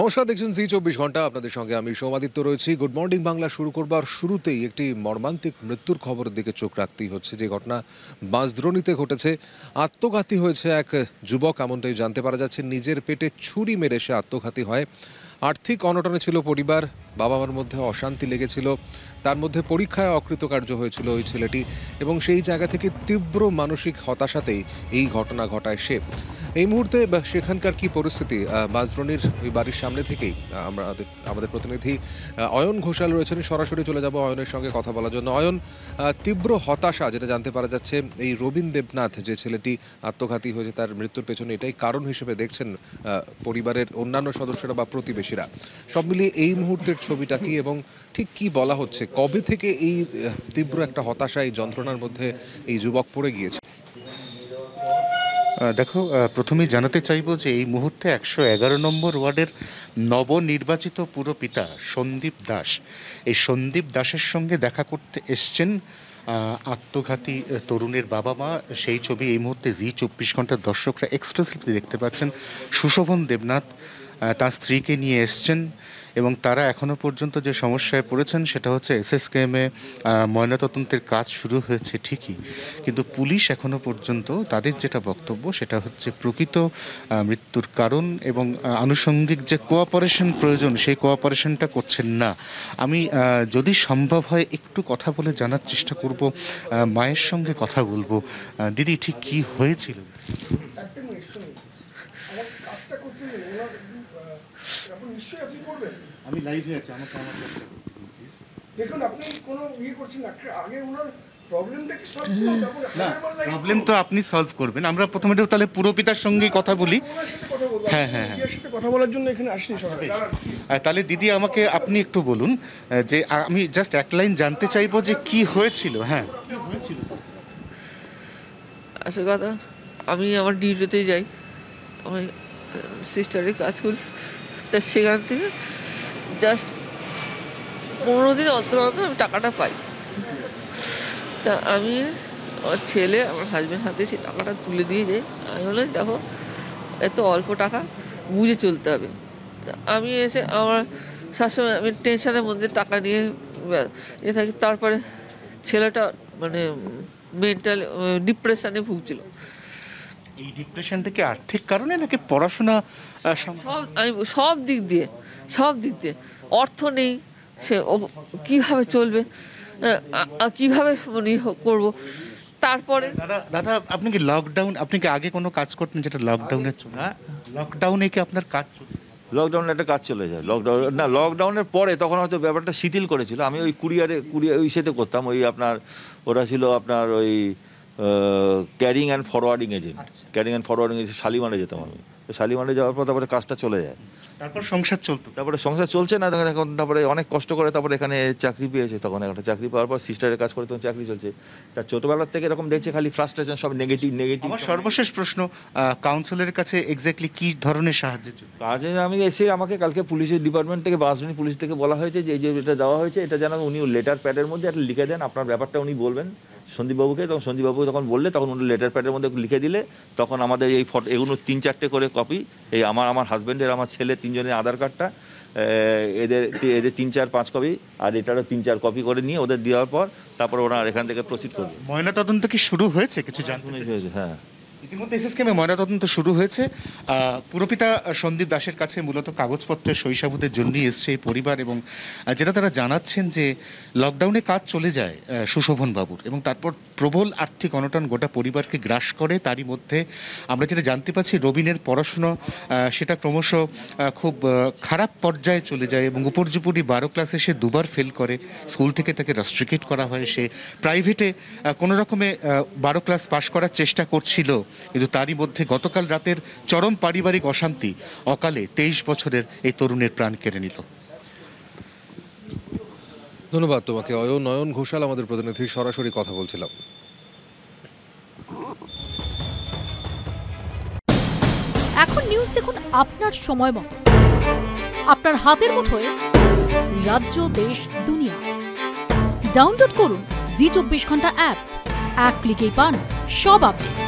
नमस्कार देखছেন জি 24 ঘন্টা আপনাদের সঙ্গে আমি সোমাদিত্য রয়েছি। গুড মর্নিং বাংলা শুরু করবার শুরুতেই একটি মর্মান্তিক মৃত্যুর খবরের দিকে চোখ রাখতেই হচ্ছে। যে ঘটনা বাঁশদ্রোণীতে ঘটেছে, আত্মঘাতী হয়েছে এক যুবক, এমনটাই জানতে পারা যাচ্ছে। নিজের পেটে ছুরি মেরে সে আত্মঘাতী হয়। আর্থিক অনটনে ছিল পরিবার, বাবা মার মধ্যে অশান্তি লেগেছিল, তার মধ্যে পরীক্ষায় অকৃতকার্য হয়েছিল ওই ছেলেটি, এবং সেই জায়গা থেকে তীব্র মানসিক হতাশাতেই এই ঘটনা ঘটায় সে। এই মুহূর্তে সেখানকার কি পরিস্থিতি, বাঁশদ্রোণীর ওই বাড়ির সামনে থেকেই আমাদের প্রতিনিধি অয়ন ঘোষাল রয়েছেন, সরাসরি চলে যাব অয়নের সঙ্গে কথা বলার জন্য। অয়ন, তীব্র হতাশা যেটা জানতে পারা যাচ্ছে, এই রবীন দেবনাথ যে ছেলেটি আত্মঘাতী হয়েছে তার মৃত্যুর পেছনে এটাই কারণ হিসেবে দেখছেন পরিবারের অন্যান্য সদস্যরা বা প্রতিবেশীরা। সব মিলিয়ে এই মুহূর্তের ছবিটা কি এবং ঠিক কি বলা হচ্ছে, কবে থেকে এই তীব্র একটা হতাশা, এই যন্ত্রণার মধ্যে এই যুবক পড়ে গিয়েছে? দেখো, প্রথমেই জানাতে চাইব যে এই মুহূর্তে 111 নম্বর ওয়ার্ডের নবনির্বাচিত পুরপিতা সন্দীপ দাস, এই সন্দীপ দাসের সঙ্গে দেখা করতে এসছেন আত্মঘাতী তরুণের বাবা মা। সেই ছবি এই মুহূর্তে জি 24 ঘন্টার দর্শকরা এক্সক্লুসিভলি দেখতে পাচ্ছেন। সুশোভন দেবনাথ তার স্ত্রীকে নিয়ে এসছেন এবং তারা এখনও পর্যন্ত যে সমস্যায় পড়েছেন সেটা হচ্ছে SSKM-এ ময়নাতদন্তের কাজ শুরু হয়েছে ঠিকই, কিন্তু পুলিশ এখনও পর্যন্ত তাদের যেটা বক্তব্য সেটা হচ্ছে প্রকৃত মৃত্যুর কারণ এবং আনুষঙ্গিক যে কোঅপারেশন প্রয়োজন সেই কোঅপারেশনটা করছেন না। আমি যদি সম্ভব হয় একটু কথা বলে জানার চেষ্টা করব, মায়ের সঙ্গে কথা বলবো। দিদি, ঠিক কী হয়েছিল? আমি লাইভে আছি, দেখুন আপনি কোনো ইয়ে করছেন না, আগে ওনার প্রবলেমটা কি সলভ করুন, তারপর প্রবলেম তো আপনি সলভ করবেন। আমরা প্রথমে তাহলে পুরোপিতার সঙ্গে কথা বলি। হ্যাঁ হ্যাঁ, কথা বলার জন্য এখানে আসেনি সবাই। তাহলে দিদি আমাকে আপনি একটু বলুন যে আমি জাস্ট এক লাইন জানতে চাইবো যে কি হয়েছিল। হ্যাঁ, কি হয়েছিল? আসল কথা, আমি আমার ডিউটিতে যাই, আমি সিস্টারে কাজ করি, তা সেখান থেকে জাস্ট 15 দিন অন্তর অন্তর আমি টাকাটা পাই। তা আমি, আমার ছেলে, আমার হাজব্যান্ড হাতে সেই টাকাটা তুলে দিয়ে যাই। আমি বলে দেখো এত অল্প টাকা, বুঝে চলতে হবে। তা আমি এসে আমার সবসময় আমি টেনশনের মধ্যে টাকা নিয়ে এ থাকি। তারপরে ছেলেটা মানে মেন্টাল ডিপ্রেশনে ভুগছিল। এই ডিপ্রেশন থেকে আর্থিক কারণে নাকি পড়াশোনা, সব দিক দিয়ে অর্থ নেই, সে কীভাবে চলবে, কীভাবে করবো। তারপরে দাদা আপনি কি লকডাউন, আপনি কি আগে কোনো কাজ করতেন যেটা লকডাউনের জন্য? লকডাউনে কি আপনার কাজ চলে? লকডাউনে একটা কাজ চলে যায়, লকডাউন না, লকডাউনের পরে তখন হয়তো ব্যাপারটা শিথিল করেছিল। আমি ওই কুরিয়ার ওই সেতে করতাম, ওই আপনার ওরা ছিল আপনার ওই carrying and forwarding agent, carrying and forwarding agent শালিমারে যেতাম আমি। শালিমারে যাওয়ার পর তারপরে কাজটা চলে যায়, তারপর সংসার চলতো, তারপরে সংসার চলছে না তখন, এখন তারপরে অনেক কষ্ট করে তারপরে এখানে চাকরি পেয়েছে। তখন একটা চাকরি পাওয়ার পর সিস্টারের কাজ করে তখন চাকরি চলছে। তার ছোটোবেলার থেকে এরকম দেখছে খালি ফ্রাস্ট্রেশন, সব নেগেটিভ। আমার সর্বশেষ প্রশ্ন, কাউন্সিলের কাছে এক্স্যাক্টলি কী ধরনের সাহায্য? কাজে আমি এসে আমাকে কালকে পুলিশের ডিপার্টমেন্ট থেকে, বাঁশদ্রোণী পুলিশ থেকে বলা হয়েছে যে এই যে এটা দেওয়া হয়েছে এটা যেন উনি লেটার প্যাডের মধ্যে একটা লিখে দেন, আপনার ব্যাপারটা উনি বলবেন সন্দীপবাবুকে। তখন সন্দীপবাবু তখন বললে তখন উনি লেটার প্যাডের মধ্যে লিখে দিলে তখন আমাদের এই ফটো এগুলো 3-4টে করে কপি, এই আমার হাজব্যান্ডের, আমার ছেলে 3জনের আধার কার্ডটা, এদের 3-4-5 কপি, আর এটারও 3-4 কপি করে নিয়ে ওদের দেওয়ার পর তারপর ওরা এখান থেকে প্রসিড করবে। ময়নাতদন্ত কি শুরু হয়েছে? কিছু জানতে হয়েছে। হ্যাঁ, ইতিমধ্যে SSKM-এ ময়নাতদন্ত শুরু হয়েছে। পুরপিতা সন্দীপ দাসের কাছে মূলত কাগজপত্রের শৈশাবুদের জন্যই এসছে এই পরিবার, এবং যেটা তারা জানাচ্ছেন যে লকডাউনে কাজ চলে যায় সুশোভনবাবুর, এবং তারপর প্রবল আর্থিক অনটন গোটা পরিবারকে গ্রাস করে। তারই মধ্যে আমরা যেটা জানতে পারছি রবিনের পড়াশুনো সেটা ক্রমশ খুব খারাপ পর্যায়ে চলে যায় এবং উপর্যুপরি 12 ক্লাসে সে 2বার ফেল করে। স্কুল থেকে তাকে রাস্ট্রিকেট করা হয়, সে প্রাইভেটে কোনো রকমে 12 ক্লাস পাশ করার চেষ্টা করছিল, কিন্তু তারই মধ্যে গতকাল রাতের চরম পারিবারিক অশান্তি অকালে 23 বছরের এই তরুণের প্রাণ কেড়ে নিল। ধন্যবাদ তোমাকে অয়ন। অয়ন ঘোষাল আমাদের প্রতিনিধি, সরাসরি কথা বলছিলাম। এখন নিউজ দেখুন আপনার সময় মতো, আপনার হাতের মুঠোয়। রাজ্য, দেশ, দুনিয়া। ডাউনলোড করুন Zee 24 ঘন্টা অ্যাপ। এক ক্লিকেই পান সব আপডেট।